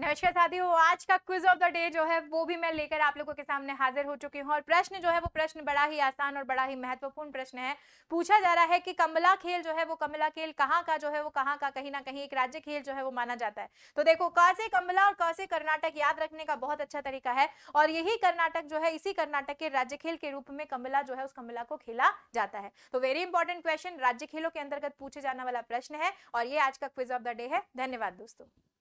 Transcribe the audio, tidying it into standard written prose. नमस्कार साथियों, आज का क्विज ऑफ द डे जो है वो भी मैं लेकर आप लोगों के सामने हाजिर हो चुकी हूँ। और प्रश्न जो है वो प्रश्न बड़ा ही आसान और बड़ा ही महत्वपूर्ण प्रश्न है। पूछा जा रहा है कि कम्बला खेल जो है वो कम्बला खेल कहाँ का कहीं ना कहीं एक राज्य खेल जो है वो माना जाता है। तो देखो, क से कम्बला और क से कर्नाटक याद रखने का बहुत अच्छा तरीका है। और यही कर्नाटक जो है, इसी कर्नाटक के राज्य खेल के रूप में कम्बला जो है उस कम्बला को खेला जाता है। तो वेरी इंपॉर्टेंट क्वेश्चन, राज्य खेलों के अंतर्गत पूछे जाने वाला प्रश्न है और ये आज का क्विज ऑफ द डे है। धन्यवाद दोस्तों।